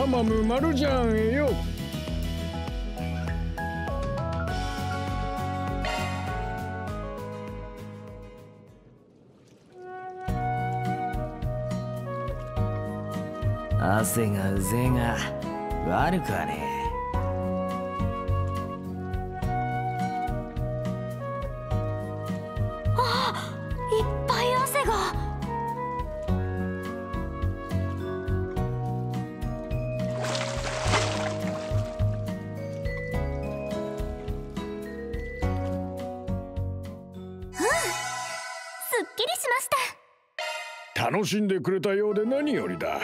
ハマムマルジャンへよ。汗がうぜえが悪くはねえ。楽しんでくれたようで何よりだ。